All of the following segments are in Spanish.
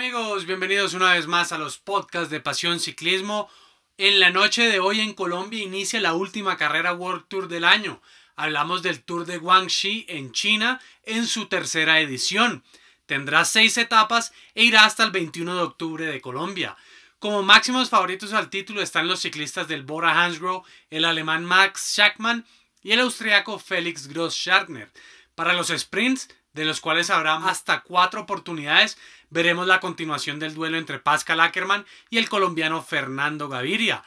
amigos, bienvenidos una vez más a los podcasts de Pasión Ciclismo. En la noche de hoy en Colombia inicia la última carrera World Tour del año. Hablamos del Tour de Guangxi en China en su tercera edición. Tendrá 6 etapas e irá hasta el 21 de octubre de Colombia. Como máximos favoritos al título están los ciclistas del Bora Hansgrohe, el alemán Max Schachmann y el austriaco Felix Gross-Schartner. Para los sprints, de los cuales habrá hasta 4 oportunidades, veremos la continuación del duelo entre Pascal Ackermann y el colombiano Fernando Gaviria.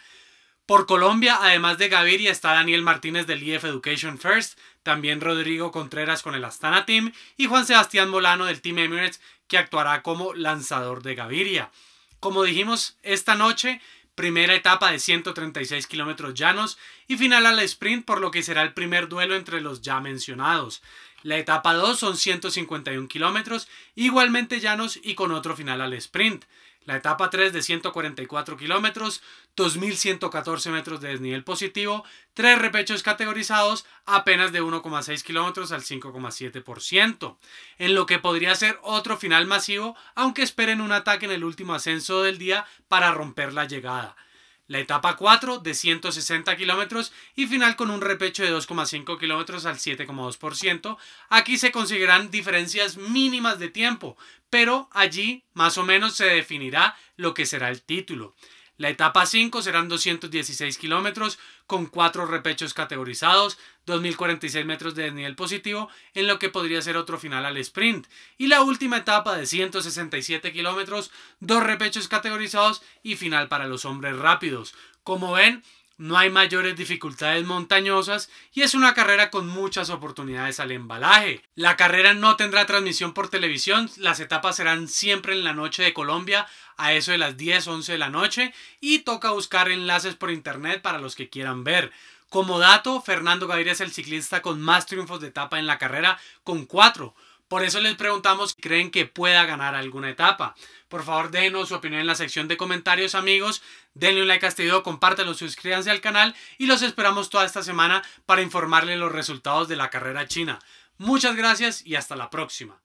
Por Colombia, además de Gaviria, está Daniel Martínez del EF Education First, también Rodrigo Contreras con el Astana Team y Juan Sebastián Molano del Team Emirates, que actuará como lanzador de Gaviria. Como dijimos, esta noche, primera etapa de 136 kilómetros llanos y final al sprint, por lo que será el primer duelo entre los ya mencionados. La etapa 2 son 151 kilómetros, igualmente llanos y con otro final al sprint. La etapa 3 de 144 kilómetros, 2.114 metros de desnivel positivo, 3 repechos categorizados, apenas de 1,6 kilómetros al 5,7%, en lo que podría ser otro final masivo, aunque esperen un ataque en el último ascenso del día para romper la llegada. La etapa 4 de 160 kilómetros y final con un repecho de 2,5 kilómetros al 7,2%. Aquí se conseguirán diferencias mínimas de tiempo, pero allí más o menos se definirá lo que será el título. La etapa 5 serán 216 kilómetros con 4 repechos categorizados, 2.046 metros de desnivel positivo, en lo que podría ser otro final al sprint. Y la última etapa de 167 kilómetros, 2 repechos categorizados y final para los hombres rápidos. Como ven, no hay mayores dificultades montañosas y es una carrera con muchas oportunidades al embalaje. La carrera no tendrá transmisión por televisión, las etapas serán siempre en la noche de Colombia, a eso de las 10, 11 de la noche, y toca buscar enlaces por internet para los que quieran ver. Como dato, Fernando Gaviria es el ciclista con más triunfos de etapa en la carrera, con 4. Por eso les preguntamos si creen que pueda ganar alguna etapa. Por favor, déjenos su opinión en la sección de comentarios, amigos. Denle un like a este video, compártelo, suscríbanse al canal y los esperamos toda esta semana para informarles los resultados de la carrera china. Muchas gracias y hasta la próxima.